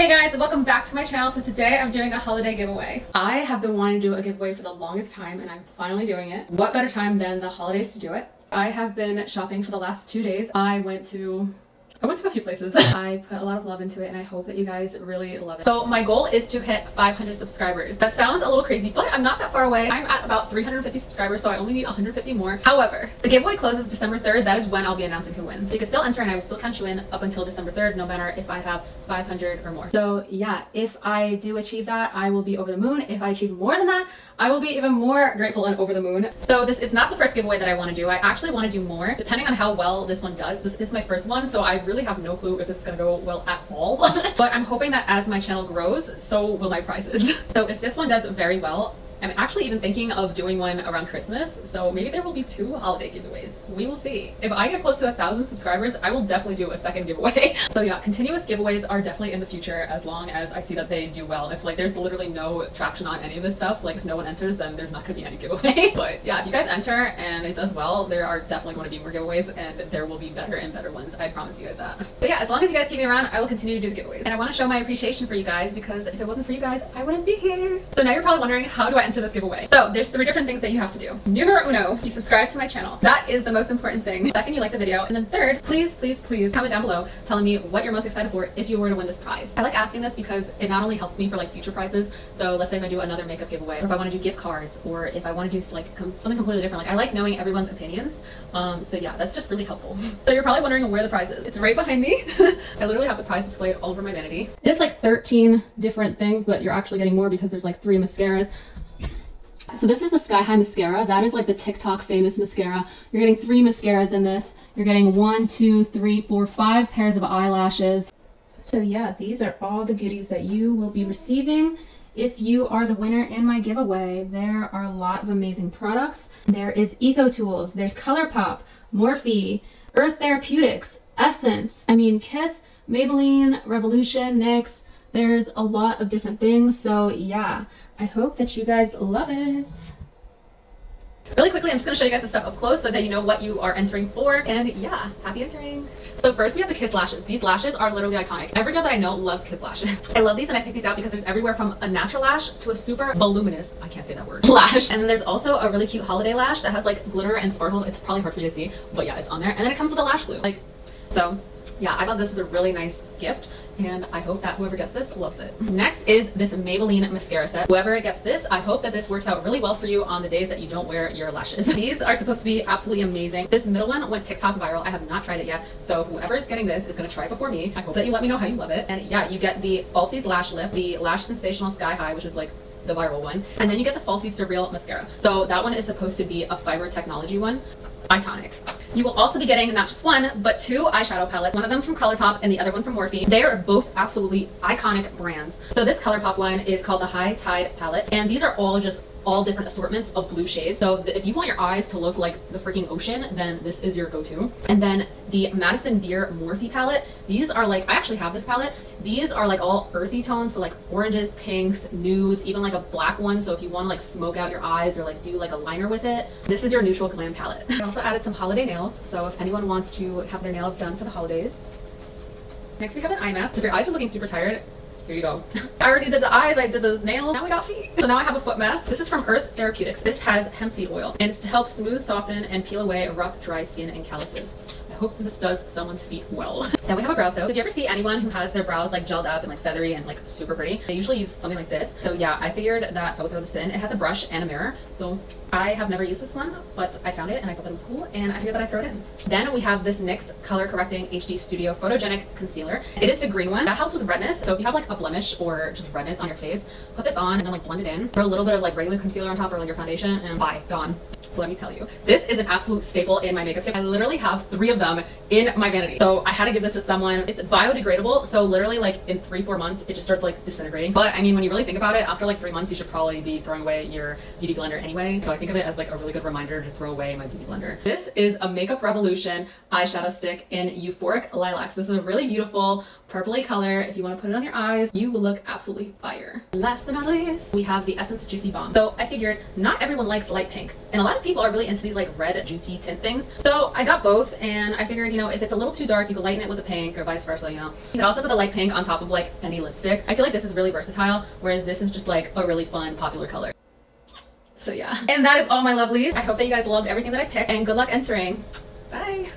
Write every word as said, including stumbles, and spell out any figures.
Hey guys, welcome back to my channel. So today I'm doing a holiday giveaway. I have been wanting to do a giveaway for the longest time and I'm finally doing it. What better time than the holidays to do it? I have been shopping for the last two days. I went to I went to a few places. I put a lot of love into it and I hope that you guys really love it. So my goal is to hit five hundred subscribers. That sounds a little crazy, but I'm not that far away. I'm at about three hundred fifty subscribers, so I only need one hundred fifty more. However, the giveaway closes December third. That is when I'll be announcing who wins. So you can still enter and I will still count you in up until December third, no matter if I have five hundred or more. So yeah, if I do achieve that, I will be over the moon. If I achieve more than that, I will be even more grateful and over the moon. So this is not the first giveaway that I want to do. I actually want to do more. Depending on how well this one does, this is my first one, so I really really have no clue if this is gonna go well at all. But I'm hoping that as my channel grows, so will my prizes. So if this one does very well, I'm actually even thinking of doing one around Christmas, so maybe there will be two holiday giveaways. We will see. If I get close to a thousand subscribers, I will definitely do a second giveaway. So yeah, continuous giveaways are definitely in the future as long as I see that they do well. If like there's literally no traction on any of this stuff, like if no one enters, then there's not gonna be any giveaways. But yeah, if you guys enter and it does well, there are definitely going to be more giveaways and there will be better and better ones. I promise you guys that. But yeah, as long as you guys keep me around, I will continue to do the giveaways. And I want to show my appreciation for you guys because if it wasn't for you guys, I wouldn't be here. So now you're probably wondering, how do I to this giveaway? So there's three different things that you have to do. Numero uno, you subscribe to my channel. That is the most important thing. Second, you like the video. And then third, please, please, please comment down below telling me what you're most excited for if you were to win this prize. I like asking this because it not only helps me for like future prizes. So let's say if I do another makeup giveaway, or if I want to do gift cards, or if I want to do like com something completely different. Like I like knowing everyone's opinions. Um, so yeah, that's just really helpful. So you're probably wondering where the prize is. It's right behind me. I literally have the prize displayed all over my vanity. It's like thirteen different things, but you're actually getting more because there's like three mascaras. So this is the Sky High mascara. That is like the TikTok famous mascara. You're getting three mascaras in this. You're getting one, two, three, four, five pairs of eyelashes. So yeah, these are all the goodies that you will be receiving if you are the winner in my giveaway. There are a lot of amazing products. There is EcoTools, there's ColourPop, Morphe, Earth Therapeutics, Essence, I mean Kiss, Maybelline, Revolution, NYX. There's a lot of different things, so yeah. I hope that you guys love it. Really quickly, I'm just gonna show you guys the stuff up close so that you know what you are entering for, and yeah, happy entering. So first we have the Kiss lashes. These lashes are literally iconic. Every girl that I know loves Kiss lashes. I love these and I pick these out because there's everywhere from a natural lash to a super voluminous, I can't say that word, lash. And then there's also a really cute holiday lash that has like glitter and sparkles. It's probably hard for you to see, but yeah, it's on there. And then it comes with a lash glue. Like, so yeah, I thought this was a really nice gift and I hope that whoever gets this loves it. Next is this Maybelline mascara set. Whoever gets this, I hope that this works out really well for you on the days that you don't wear your lashes. These are supposed to be absolutely amazing. This middle one went TikTok viral. I have not tried it yet, so whoever is getting this is going to try it before me. I hope that you let me know how you love it. And yeah, you get the Falsies lash lift, the Lash Sensational Sky High, which is like the viral one, and then you get the Falsies Surreal mascara. So that one is supposed to be a fiber technology one. Iconic. You will also be getting not just one, but two eyeshadow palettes, one of them from ColourPop and the other one from Morphe. They are both absolutely iconic brands. So this ColourPop one is called the High Tide palette, and these are all just all different assortments of blue shades. So if you want your eyes to look like the freaking ocean, then this is your go-to. And then the Madison Beer Morphe palette. These are like, I actually have this palette. These are like all earthy tones, so like oranges, pinks, nudes, even like a black one. So if you want to like smoke out your eyes or like do like a liner with it, this is your neutral glam palette. I also added some holiday nails, so if anyone wants to have their nails done for the holidays. Next we have an eye mask. So if your eyes are looking super tired, here you go. I already did the eyes, I did the nails, now we got feet. So now I have a foot mask. This is from Earth Therapeutics. This has hemp seed oil and it's to help smooth, soften, and peel away rough, dry skin and calluses. I hope this does someone's feet well. Then we have a brow soap. If you ever see anyone who has their brows like gelled up and like feathery and like super pretty, they usually use something like this. So yeah, I figured that I would throw this in. It has a brush and a mirror. So I have never used this one, but I found it and I thought that it was cool and I figured that I throw it in. Then we have this NYX Color Correcting H D Studio Photogenic Concealer. It is the green one. That helps with redness. So if you have like a blemish or just redness on your face, put this on and then like blend it in. Throw a little bit of like regular concealer on top or like your foundation and bye, gone. Let me tell you, this is an absolute staple in my makeup kit. I literally have three of them in my vanity. So I had to give this to someone. It's biodegradable. So literally like in three, four months, it just starts like disintegrating. But I mean, when you really think about it, after like three months, you should probably be throwing away your beauty blender anyway. So I think of it as like a really good reminder to throw away my beauty blender. This is a Makeup Revolution eyeshadow stick in Euphoric Lilacs. This is a really beautiful purpley color. If you want to put it on your eyes, you will look absolutely fire. Last but not least, we have the Essence Juicy Balm. So I figured not everyone likes light pink, and a lot of people are really into these like red juicy tint things. So I got both, and I figured, you know, if it's a little too dark, you can lighten it with a pink or vice versa, you know. You can also put the light pink on top of like any lipstick. I feel like this is really versatile, whereas this is just like a really fun, popular color. So yeah. And that is all my lovelies. I hope that you guys loved everything that I picked, and good luck entering. Bye.